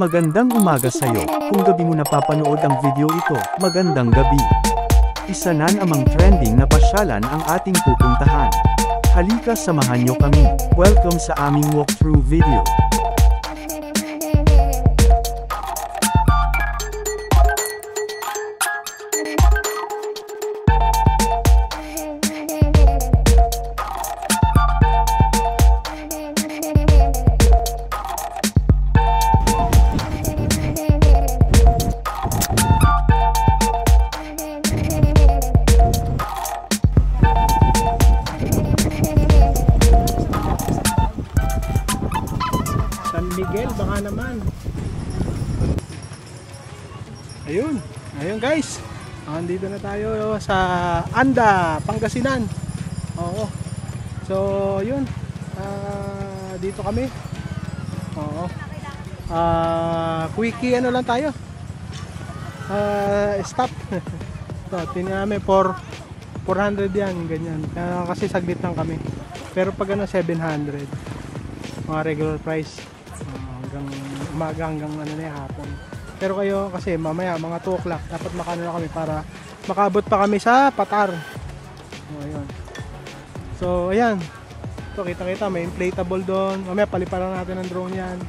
Magandang umaga sa'yo, kung gabi mo napapanood ang video ito, magandang gabi. Isa na namang trending na pasyalan ang ating pupuntahan. Halika samahan nyo kami, welcome sa aming walkthrough video. Ayun guys, andito na tayo sa Anda, Pangasinan. Oo. So yun, dito kami. Oo. Quickie ano lang tayo. Stop. So tiname for 400 yan, ganyan. Kasi saglit lang kami. Pero pag ano 700. Mga regular price. Hanggang umaga hanggang ano na hapon. Pero kayo kasi mamaya mga 2 o'clock dapat makano na kami para makaabot pa kami sa Patar. Oh, ayun. So ayan. Ito kita-kita may inflatable doon. Mamaya paliparan natin ang drone 'yan.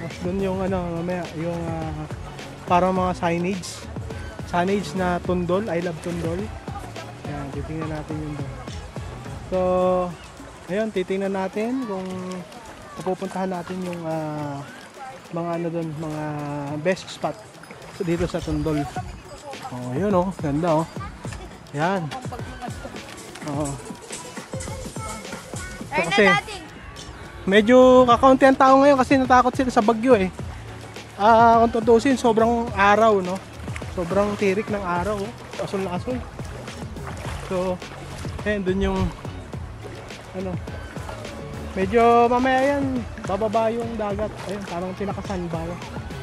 Tapos doon yung ano, mamaya yung parang mga signage na Tondol, I love Tondol. Ayan, titingnan natin yun doon. So ayun, titingnan natin kung pupuntahan natin yung mga ano doon, mga best spot dito sa Tondol. Oh, yun oh, ganda oh. Yan. Oo. So, kasi medyo kakaunti ang tao ngayon kasi natakot sila sa bagyo eh. Kung tutusin, sobrang araw no. Sobrang tirik ng araw oh. Asul na asul. So, ayun doon yung ano. Medyo mamaya yan, bababa yung dagat. Ayun, parang pinakasanbaw.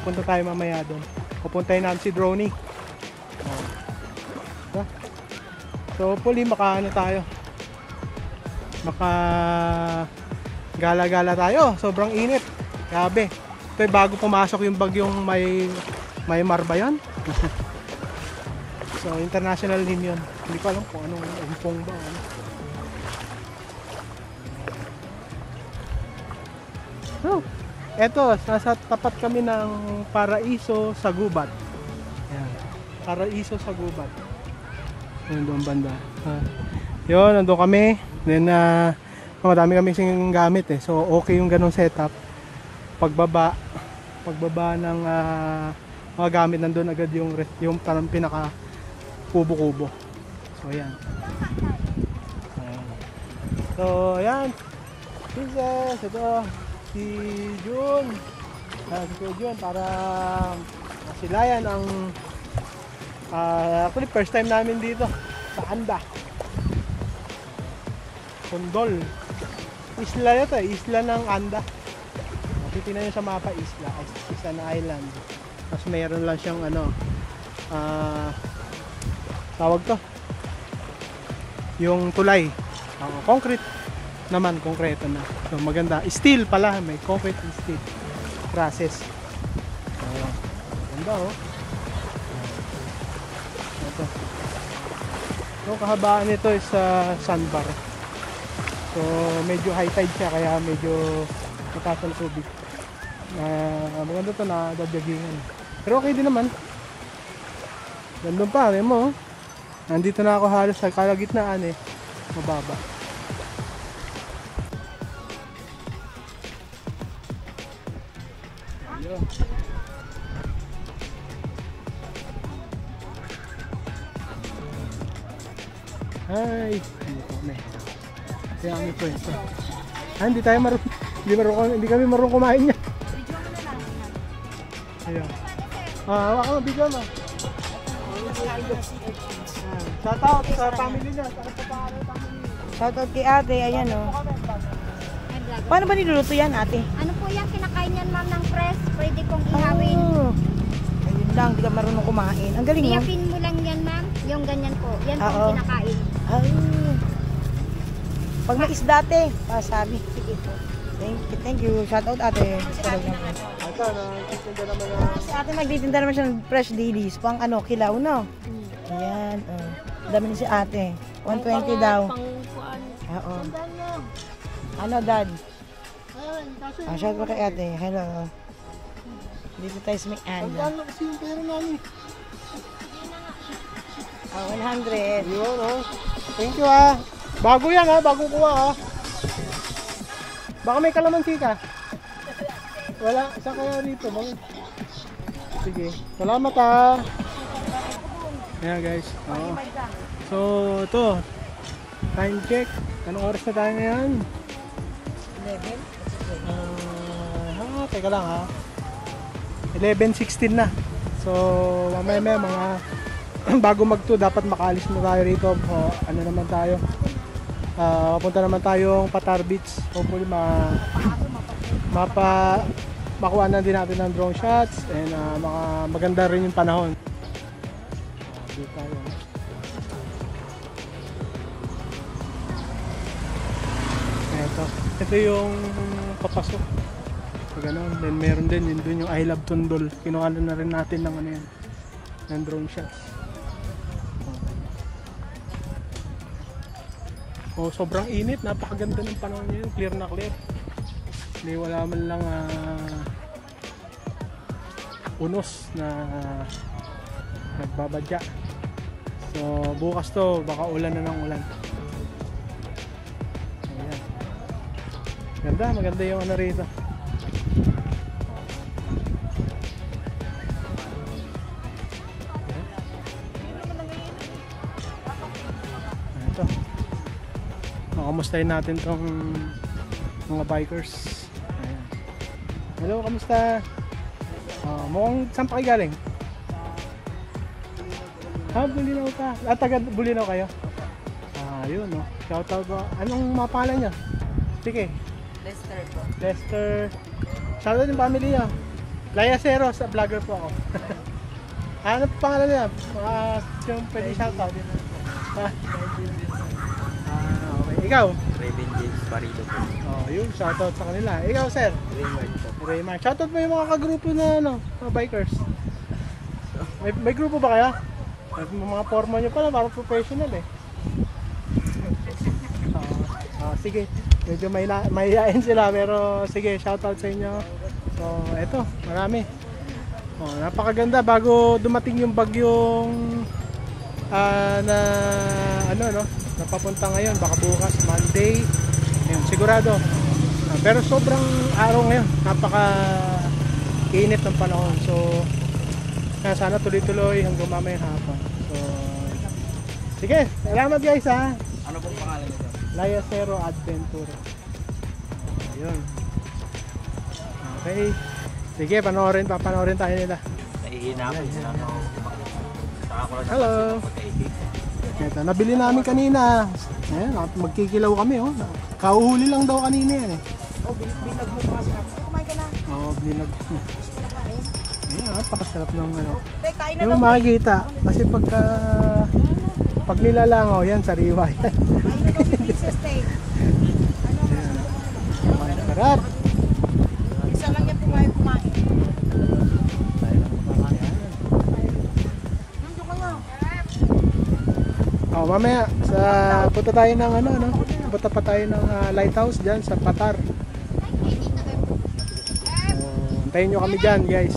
Punta tayo mamaya doon. Pupuntahin natin si Droney. Oh. So, hopefully, makaano tayo. Gala-gala tayo. Sobrang init. Grabe. Ito bago pumasok yung bagyong may marba yan. So, international name yun. Hindi ko alam kung anong impong ba. Ano. Oh, eto, nasa tapat kami ng paraiso sa gubat. Ayan, paraiso sa gubat. Ayan doon banda. Yun, nandun kami. Then, madami kami sing gamit eh. So, okay yung ganong setup. Pagbaba ng mga gamit, nandun agad yung parang pinaka kubo-kubo. So, ayan. So, ayan. Jesus, ito. Si Jun para masilayan ang actually first time namin dito sa Anda Tondol. Isla ito, isla ng Anda. Makikita nyo sa mapa, isla, isa na island. Tapos mayroon lang siyang ano, tawag to, yung tulay, concrete naman, konkreto na. So, maganda. Steel pala. May concrete and steel. Process. Ganda oh. Ito. So, kahabaan nito is sandbar. So, medyo high tide siya kaya medyo mataas ang tubig. Maganda to na dadyagingan. Pero okay din naman. Gandun pa. Alam mo. Nandito na ako halos sa kalagitnaan eh. Mababa. Ay, hindi kami. Kaya kami pwesto. Ay, hindi tayo marunong. Hindi kami marunong kumain niya. Video mo na lang. Ayun. Hawa ka mo, video mo. Shout out sa family niya. Shout out kay ate, ayan o. Paano ba niluluto yan, ate? Ano po yan, kinakain yan ma'am ng press. Pwede kong ihawin. Ayun lang, hindi ka marunong kumain. Ang galing yan. Piyapin mo lang yan ma'am. Yung ganyan po, yan po kinakain. Ay. Pag may isda, ate, pasabi. Sige po. Thank you. Shout out, ate. ka, no? Magtitinda naman na. Sa atin magtitinda naman siya ng fresh ladies, pang ano, kilaw, no? Ayan, oh. Dami si ate. 120 daw. Oo. Ano, dad? Ah, shout out kay ate. Hello. Dito tayo sa may Anda. Ang kasi yung pera namin. Ah, 100. Yun, oh. Thank you, ah. Bago yan, ah. Bago kuha, ah. Baka may kalamansi ka. Wala. Saan kaya dito? Sige. Salamat, ah. Yeah guys, oo. So ito, time check, anong oras na tayo ngayon? 11? Teka lang ha, 11:16 na. So mamaya may mga bago mag 2 dapat makaalis na tayo rito. Ano naman tayo, papunta naman tayong Patar Beach. Hopefully makuha na din natin ng drone shots and mga maganda rin yung panahon. Tayo. Ito yung papasok. So, ganoon. Then meron din yun dun yung I Love Tondol. Kinuha na rin natin ng ano yan, ng drone shots. Oh, sobrang init. Napakaganda ng panahon ngayon. Clear na clear. Hindi, wala man lang unos na nagbabadya. So bukas to, baka ulan na ng ulan. Ayan. Ganda, maganda yung ano rito. Ito. Kamustahin natin tong mga bikers. Ayan. Hello, kamusta? Mukhang saan pa kayo galing? Ah, Bulinaw ka. Ah, taga Bulinaw kayo? Ah, yun, no. Shout out po. Anong mapala niya? Sige. Lester po. Lester. Shout out yung family niya. Layasero, sa vlogger po ako. Ano po pangalan niya? Yung pwede shout out. Ah, okay. Ikaw? Raven James Parido po. Oh, yun. Shout out sa kanila. Ikaw, sir? Raymond po. Raymond. Shout out mo yung mga kagrupo na, ano, mga bikers. May grupo ba kaya? Mga forma nyo pala, parang professional eh. Sige, medyo mahihain sila pero sige, shoutout sa inyo. So eto, marami. Napakaganda bago dumating yung bagyong na ano, no, napapunta ngayon, baka bukas, Monday. Ayun, sigurado. Pero sobrang araw ngayon, napaka init ng panahon. So sana tuloy-tuloy hanggang mamayang hapon. So, sige, salamat guys ha. Ano pong pangalan nito? Layasero Adventure. Ayun. Okay. Sige, panoorin tayo nila. Naihinapin sila. Hello. Ito, nabili namin kanina. Ayan, magkikilaw kami oh. Kauhuli lang daw kanina yan eh. Oh, binag mo kasi. Kumain ka na. Oo, binag. Napakasarap ng ano. Yung makikita kasi pag nilalangaw yan, sariwa yan. Sarap. Isa lang yan kumain. Oh, mamaya sa punta tayo ng ano, no? Punta pa tayo ng lighthouse diyan sa Patar. Antayin nyo kami diyan, guys.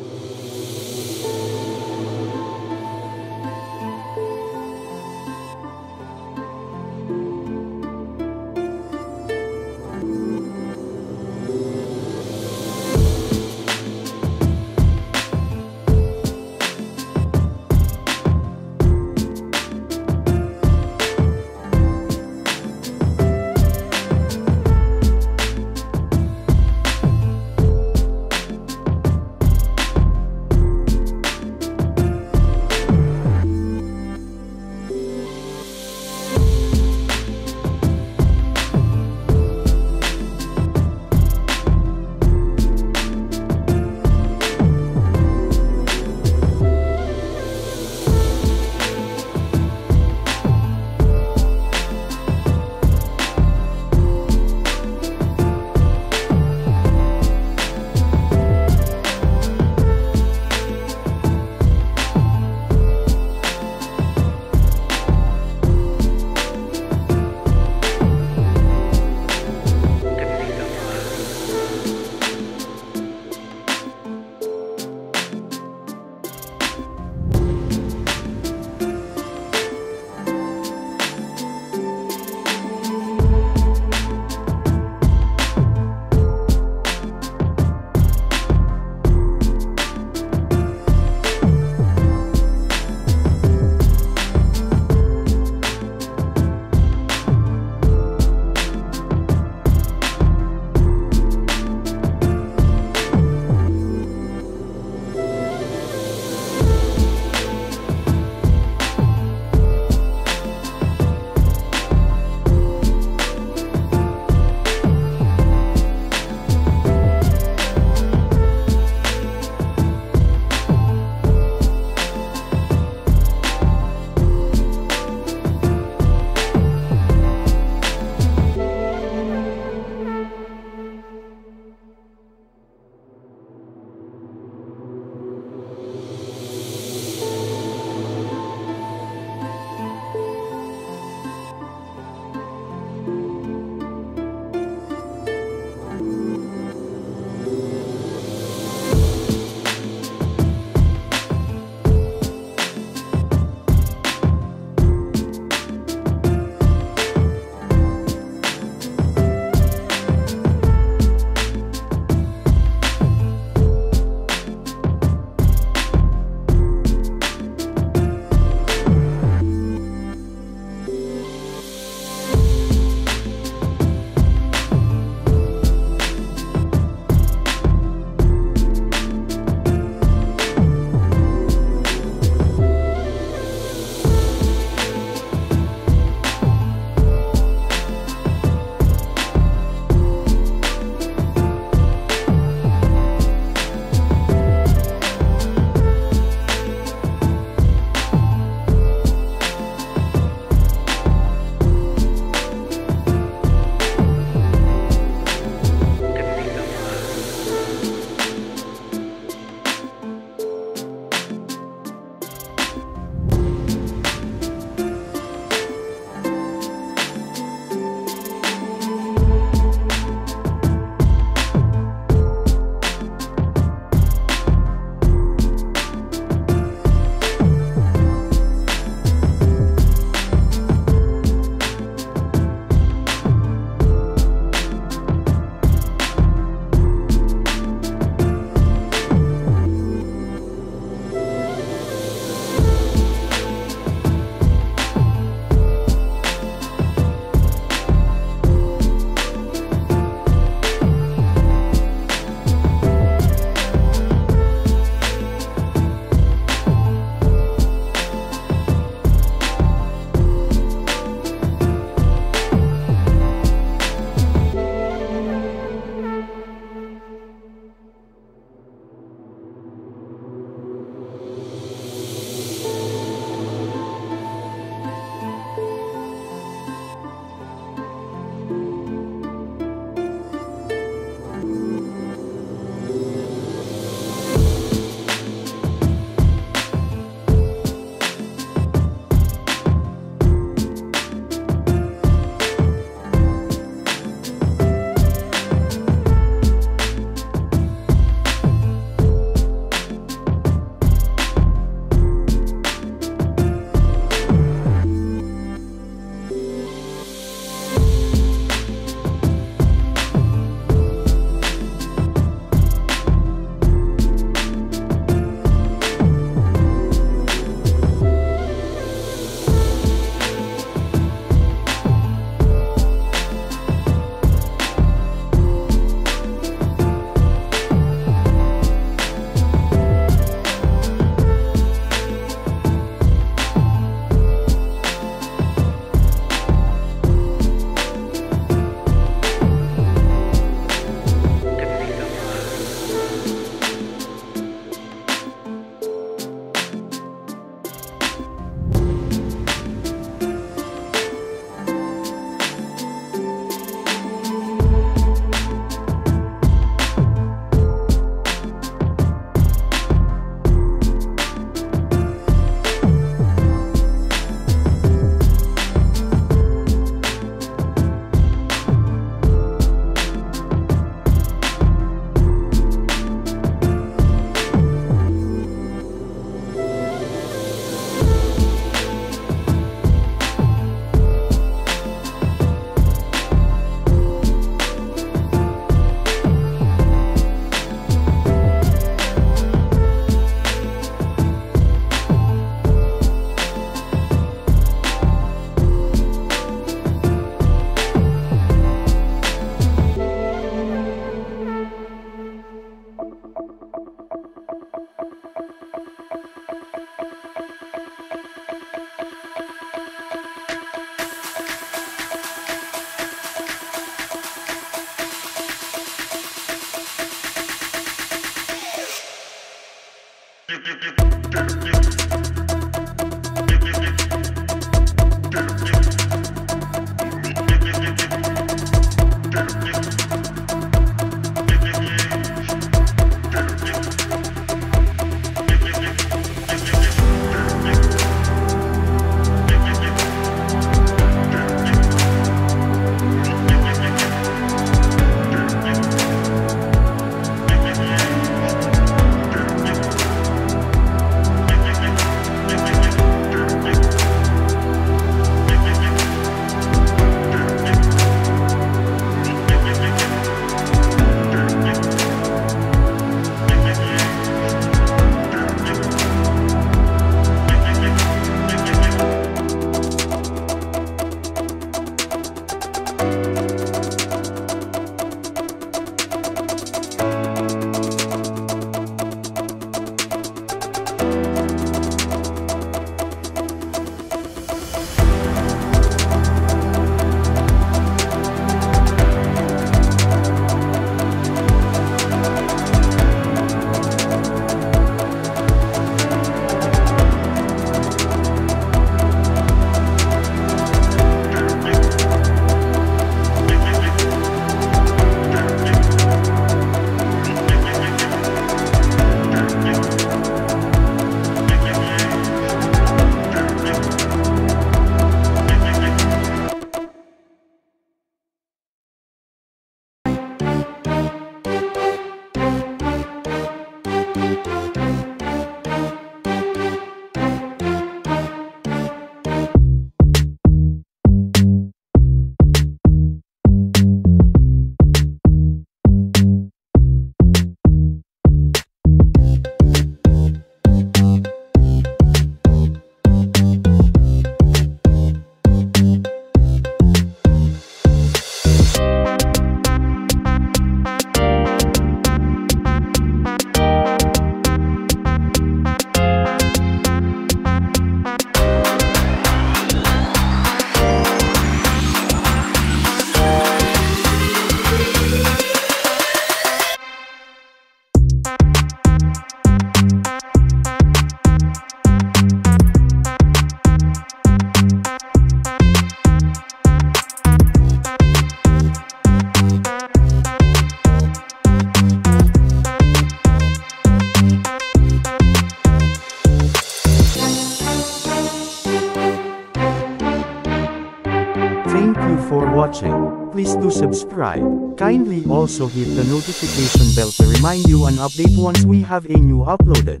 Watching, please do subscribe. Kindly also hit the notification bell to remind you an update once we have a new uploaded.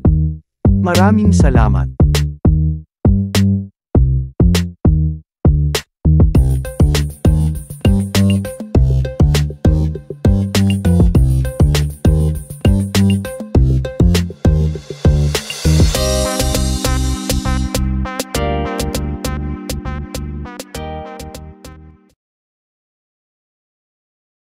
Maraming salamat.